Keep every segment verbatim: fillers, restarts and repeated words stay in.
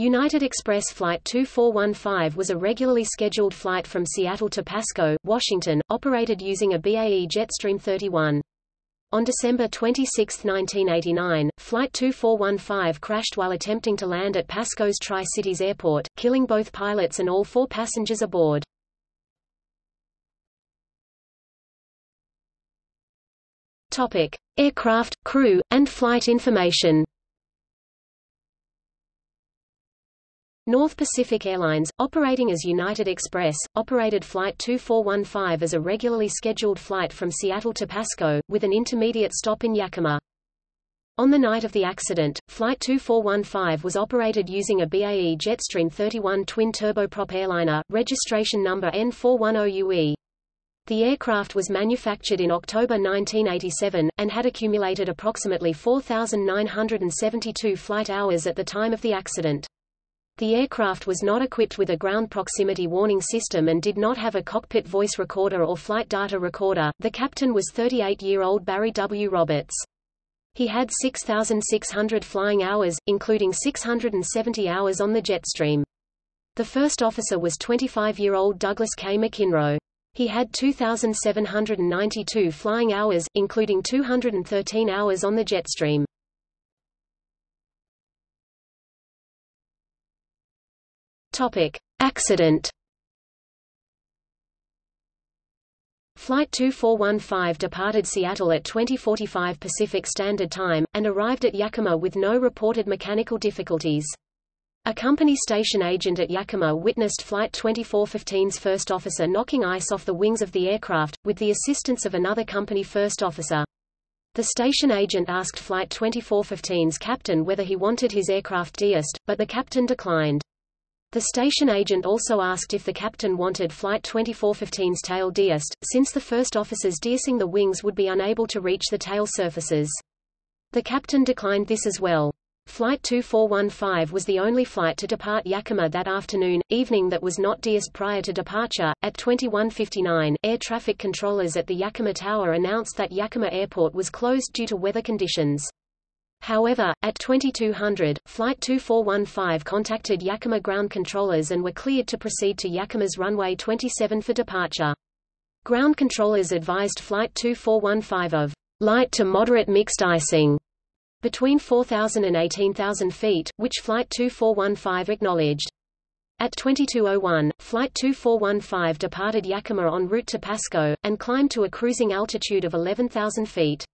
United Express Flight two four one five was a regularly scheduled flight from Seattle to Pasco, Washington, operated using a B A E Jetstream thirty-one. On December twenty-sixth nineteen eighty-nine, Flight two four one five crashed while attempting to land at Pasco's Tri-Cities Airport, killing both pilots and all four passengers aboard. Topic: Aircraft, crew, and flight information. North Pacific Airlines, operating as United Express, operated Flight two four one five as a regularly scheduled flight from Seattle to Pasco, with an intermediate stop in Yakima. On the night of the accident, Flight two four one five was operated using a B A E Jetstream thirty-one twin turboprop airliner, registration number N four one zero U E. The aircraft was manufactured in October nineteen eighty-seven, and had accumulated approximately four thousand nine hundred seventy-two flight hours at the time of the accident. The aircraft was not equipped with a ground proximity warning system and did not have a cockpit voice recorder or flight data recorder. The captain was thirty-eight-year-old Barry W. Roberts. He had six thousand six hundred flying hours, including six hundred seventy hours on the Jetstream. The first officer was twenty-five-year-old Douglas K. McKinroe. He had two thousand seven hundred ninety-two flying hours, including two hundred thirteen hours on the Jetstream. Topic: Accident. Flight two four one five departed Seattle at twenty forty-five Pacific Standard Time, and arrived at Yakima with no reported mechanical difficulties. A company station agent at Yakima witnessed Flight twenty-four fifteen's first officer knocking ice off the wings of the aircraft, with the assistance of another company first officer. The station agent asked Flight twenty-four fifteen's captain whether he wanted his aircraft deist, but the captain declined. The station agent also asked if the captain wanted Flight twenty-four fifteen's tail deist, since the first officers deising the wings would be unable to reach the tail surfaces. The captain declined this as well. Flight two four one five was the only flight to depart Yakima that afternoon, evening that was not deist prior to departure. At twenty-one fifty-nine, air traffic controllers at the Yakima Tower announced that Yakima Airport was closed due to weather conditions. However, at twenty-two hundred, Flight two four one five contacted Yakima ground controllers and were cleared to proceed to Yakima's runway twenty-seven for departure. Ground controllers advised Flight two four one five of light to moderate mixed icing between four thousand and eighteen thousand feet, which Flight two four one five acknowledged. At twenty-two oh one, Flight two four one five departed Yakima en route to Pasco, and climbed to a cruising altitude of eleven thousand feet.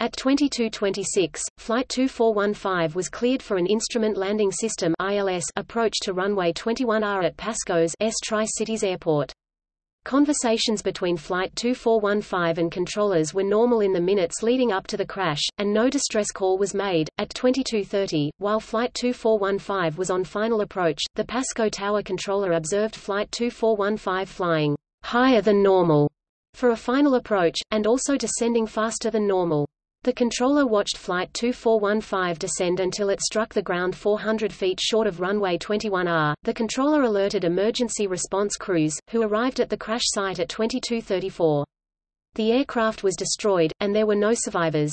At twenty-two twenty-six, Flight two four one five was cleared for an Instrument Landing System I L S approach to runway twenty-one R at Pasco's Tri-Cities Airport. Conversations between Flight two four one five and controllers were normal in the minutes leading up to the crash, and no distress call was made. At twenty-two thirty, while Flight two four one five was on final approach, the Pasco Tower controller observed Flight two four one five flying higher than normal for a final approach, and also descending faster than normal. The controller watched Flight two four one five descend until it struck the ground four hundred feet short of runway twenty-one R. The controller alerted emergency response crews, who arrived at the crash site at twenty-two thirty-four. The aircraft was destroyed, and there were no survivors.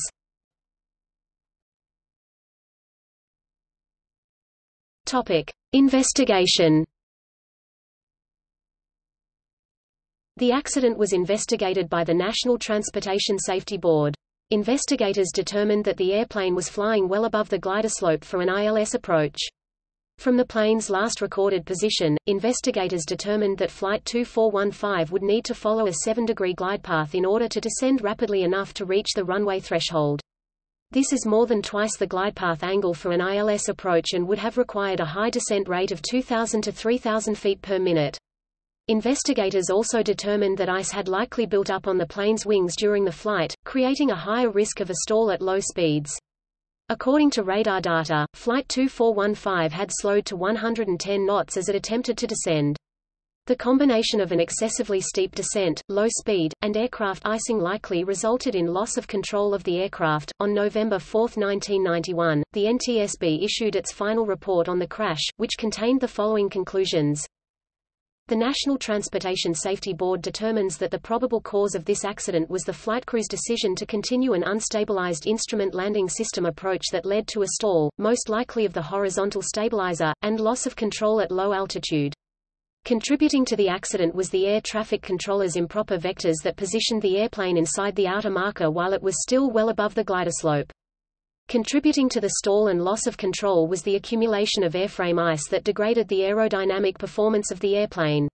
Topic: Investigation. The accident was investigated by the National Transportation Safety Board. Investigators determined that the airplane was flying well above the glider slope for an I L S approach. From the plane's last recorded position, investigators determined that Flight two four one five would need to follow a seven-degree glide path in order to descend rapidly enough to reach the runway threshold. This is more than twice the glide path angle for an I L S approach and would have required a high descent rate of two thousand to three thousand feet per minute. Investigators also determined that ice had likely built up on the plane's wings during the flight, creating a higher risk of a stall at low speeds. According to radar data, Flight two four one five had slowed to one hundred ten knots as it attempted to descend. The combination of an excessively steep descent, low speed, and aircraft icing likely resulted in loss of control of the aircraft. On November fourth nineteen ninety-one, the N T S B issued its final report on the crash, which contained the following conclusions. The National Transportation Safety Board determines that the probable cause of this accident was the flight crew's decision to continue an unstabilized instrument landing system approach that led to a stall, most likely of the horizontal stabilizer, and loss of control at low altitude. Contributing to the accident was the air traffic controller's improper vectors that positioned the airplane inside the outer marker while it was still well above the glider slope. Contributing to the stall and loss of control was the accumulation of airframe ice that degraded the aerodynamic performance of the airplane.